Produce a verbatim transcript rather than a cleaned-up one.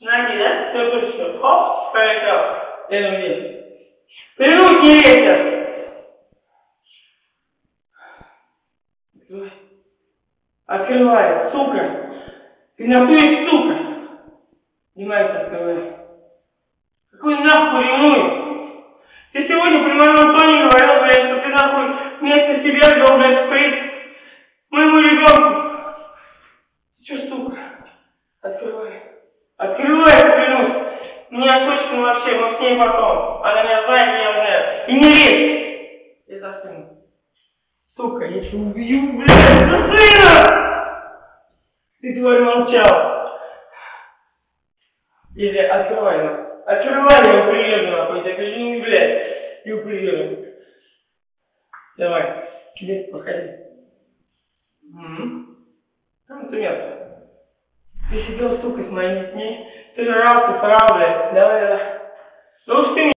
намерен допустил. Оп, поехал. Переведи. Приручи ветер. Открывай. Открывай, сука. Ты натуришь, сука. Внимайся, открывай. Какой нахуй ревнуешь? Ты сегодня при моем Антоне говорил, блядь, что ты нахуй вместо себя взял, блядь, приз моему ребенку. Ты че, сука? Открывай. Открывай, я клянусь. Меня точно вообще, мы с ней потом. Она меня знает, я знаю. И не верь. Я застыну. Сука, я тебя убью, блядь, за сына! Ты, тварь, молчал. Или открывай нас. Открывай, я приеду, нахуй, так же не, блядь, я приеду. Давай, лезь, походи. Угу. Там это место. Ты сидел, сука, с моей детьми, ты жрал, ты срал, блядь, давай, давай. Ну уж ты